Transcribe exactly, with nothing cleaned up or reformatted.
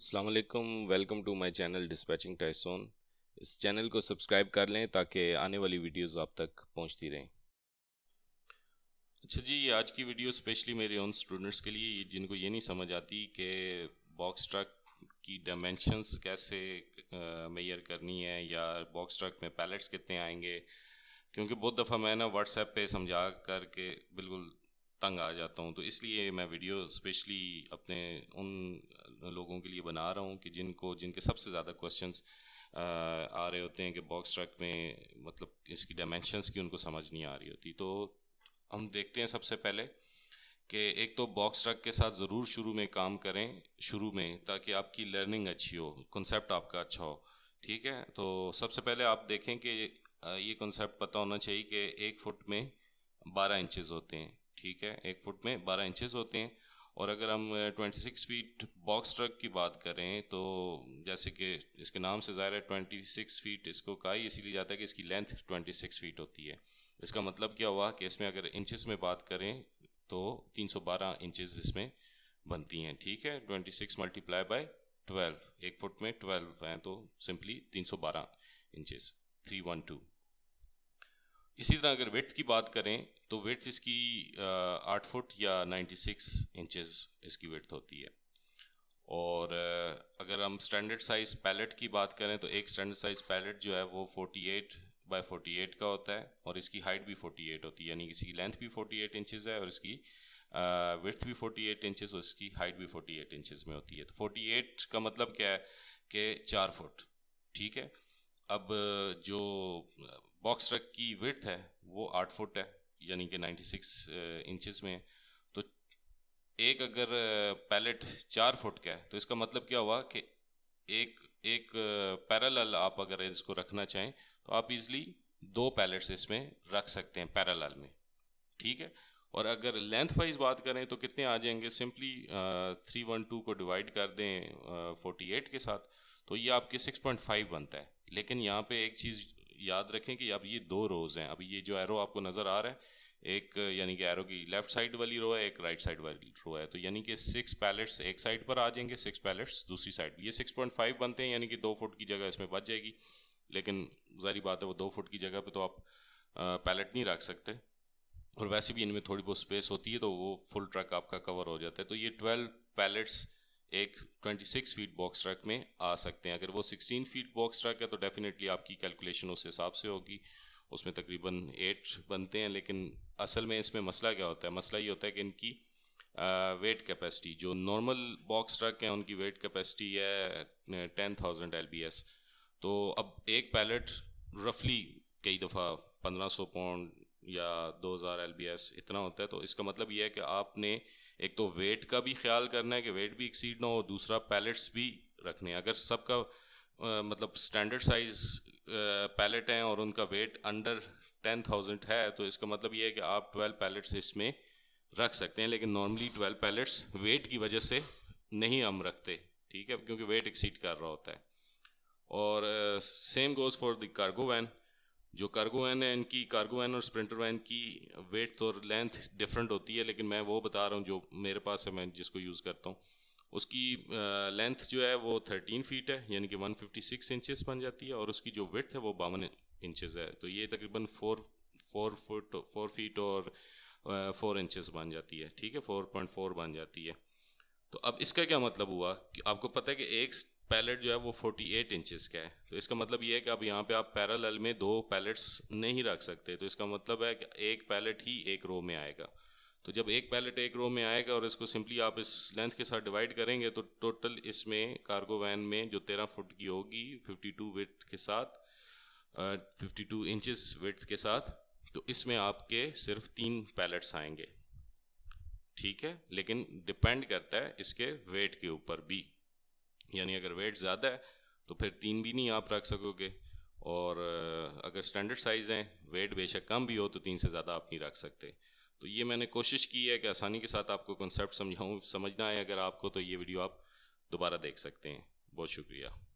अस्सलाम वालेकुम, welcome to my channel dispatching Tyson. इस चैनल को सब्सक्राइब कर लें ताकि आने वाली वीडियोस आप तक पहुंचती रहें। अच्छा जी, ये आज की वीडियो स्पेशली मेरे उन स्टूडेंट्स के लिए जिनको ये नहीं समझ आती कि बॉक्स ट्रक की डायमेंशंस कैसे मेजर करनी है या बॉक्स ट्रक में पैलेट्स कितने आएंगे, क्योंकि बहुत दफ़ा मैं ना व्हाट्सएप पर समझा कर के बिल्कुल तंग आ जाता हूँ। तो इसलिए मैं वीडियो स्पेशली अपने उन लोगों के लिए बना रहा हूँ कि जिनको जिनके सबसे ज़्यादा क्वेश्चंस आ रहे होते हैं कि बॉक्स ट्रक में मतलब इसकी डायमेंशंस की उनको समझ नहीं आ रही होती। तो हम देखते हैं सबसे पहले कि एक तो बॉक्स ट्रक के साथ ज़रूर शुरू में काम करें शुरू में, ताकि आपकी लर्निंग अच्छी हो, कॉन्सेप्ट आपका अच्छा हो। ठीक है, तो सबसे पहले आप देखें कि ये कॉन्सेप्ट पता होना चाहिए कि एक फुट में बारह इंचज़ होते हैं। ठीक है, एक फुट में बारह इंचेस होते हैं। और अगर हम छब्बीस फीट बॉक्स ट्रक की बात करें तो जैसे कि इसके नाम से ज़ाहिर है छब्बीस फीट इसको कहा इसीलिए जाता है कि इसकी लेंथ छब्बीस फीट होती है। इसका मतलब क्या हुआ कि इसमें अगर इंचेस में बात करें तो तीन सौ बारह इंचेस इसमें बनती हैं। ठीक है, छब्बीस मल्टीप्लाई बाय ट्वेल्व, एक फुट में ट्वेल्व हैं तो सिंपली तीन सौ बारह इंचेस, थ्री वन टू। इसी तरह अगर विड्थ की बात करें तो विड्थ इसकी आठ फुट या छियानवे इंचेस इसकी विड्थ होती है। और अगर हम स्टैंडर्ड साइज़ पैलेट की बात करें तो एक स्टैंडर्ड साइज़ पैलेट जो है वो अड़तालीस बाय अड़तालीस का होता है और इसकी हाइट भी अड़तालीस होती है, यानी कि इसकी लेंथ भी अड़तालीस इंचेस है और इसकी विड्थ भी अड़तालीस इंचेस और इसकी हाइट भी अड़तालीस इंचेस में होती है। तो अड़तालीस का मतलब क्या है कि चार फुट। ठीक है, अब जो बॉक्स ट्रक की विड्थ है वो आठ फुट है, यानी कि छियानवे इंचेस में है। तो एक अगर पैलेट चार फुट का है तो इसका मतलब क्या हुआ कि एक एक पैरेलल आप अगर इसको रखना चाहें तो आप इजीली दो पैलेट्स इसमें रख सकते हैं पैरेलल में। ठीक है, और अगर लेंथ वाइज बात करें तो कितने आ जाएंगे, सिंपली थ्री वन टू को डिवाइड कर दें फोर्टी एट के साथ तो ये आपके सिक्स पॉइंट फाइव बनता है। लेकिन यहाँ पे एक चीज़ याद रखें कि अब ये दो रोज़ हैं। अब ये जो एरो आपको नज़र आ रहा है, एक यानी कि एरो की लेफ़्ट साइड वाली रो है, एक राइट साइड वाली रो है। तो यानी कि सिक्स पैलेट्स एक साइड पर आ जाएंगे, सिक्स पैलेट्स दूसरी साइड। ये सिक्स पॉइंट फाइव बनते हैं, यानी कि दो फुट की जगह इसमें बच जाएगी। लेकिन जारी बात है वो दो फुट की जगह पर तो आप पैलेट नहीं रख सकते और वैसे भी इनमें थोड़ी बहुत स्पेस होती है तो वो फुल ट्रक आपका कवर हो जाता है। तो ये ट्वेल्व पैलेट्स एक छब्बीस फीट बॉक्स ट्रक में आ सकते हैं। अगर वो सोलह फीट बॉक्स ट्रक है तो डेफिनेटली आपकी कैलकुलेशन उस हिसाब से होगी, उसमें तकरीबन आठ बनते हैं। लेकिन असल में इसमें मसला क्या होता है, मसला ये होता है कि इनकी वेट कैपेसिटी, जो नॉर्मल बॉक्स ट्रक हैं उनकी वेट कैपेसिटी है टेन थाउजेंड एलबीएस। तो अब एक पैलेट रफली कई दफ़ा पंद्रह सौ पाउंड या दो हज़ार एलबीएस इतना होता है। तो इसका मतलब यह है कि आपने एक तो वेट का भी ख्याल करना है कि वेट भी एक्सीड ना हो, दूसरा पैलेट्स भी रखने हैं। अगर सबका मतलब स्टैंडर्ड साइज़ पैलेट हैं और उनका वेट अंडर टेन थाउजेंड है तो इसका मतलब ये है कि आप ट्वेल्व पैलेट्स इसमें रख सकते हैं। लेकिन नॉर्मली ट्वेल्व पैलेट्स वेट की वजह से नहीं हम रखते, ठीक है, क्योंकि वेट एक्सीड कर रहा होता है। और same goes for the cargo van. जो कार्गो वैन है, इनकी कार्गो वैन और स्प्रिंटर वैन की वेट और लेंथ डिफरेंट होती है, लेकिन मैं वो बता रहा हूँ जो मेरे पास है, मैं जिसको यूज़ करता हूँ। उसकी लेंथ जो है वो थर्टीन फीट है, यानी कि वन फिफ्टी सिक्स इंचेस बन जाती है और उसकी जो विड्थ है वो बावन इंचेस है। तो ये तकरीबन four four foot four feet और फोर इंचेस बन जाती है। ठीक है, फोर पॉइंट फोर बन जाती है। तो अब इसका क्या मतलब हुआ कि आपको पता है कि एक पैलेट जो है वो अड़तालीस इंचेस का है, तो इसका मतलब ये है कि अब यहाँ पे आप पैरेलल में दो पैलेट्स नहीं रख सकते। तो इसका मतलब है कि एक पैलेट ही एक रो में आएगा। तो जब एक पैलेट एक रो में आएगा और इसको सिंपली आप इस लेंथ के साथ डिवाइड करेंगे तो टोटल इसमें कार्गो वैन में जो तेरह फुट की होगी बावन विड्थ के साथ, बावन इंचेस विड्थ के साथ, तो इसमें आपके सिर्फ तीन पैलेट्स आएंगे। ठीक है, लेकिन डिपेंड करता है इसके वेट के ऊपर भी, यानी अगर वेट ज़्यादा है तो फिर तीन भी नहीं आप रख सकोगे और अगर स्टैंडर्ड साइज़ हैं, वेट बेशक कम भी हो तो तीन से ज़्यादा आप नहीं रख सकते। तो ये मैंने कोशिश की है कि आसानी के साथ आपको कॉन्सेप्ट समझाऊँ, समझना है। अगर आपको तो ये वीडियो आप दोबारा देख सकते हैं। बहुत शुक्रिया।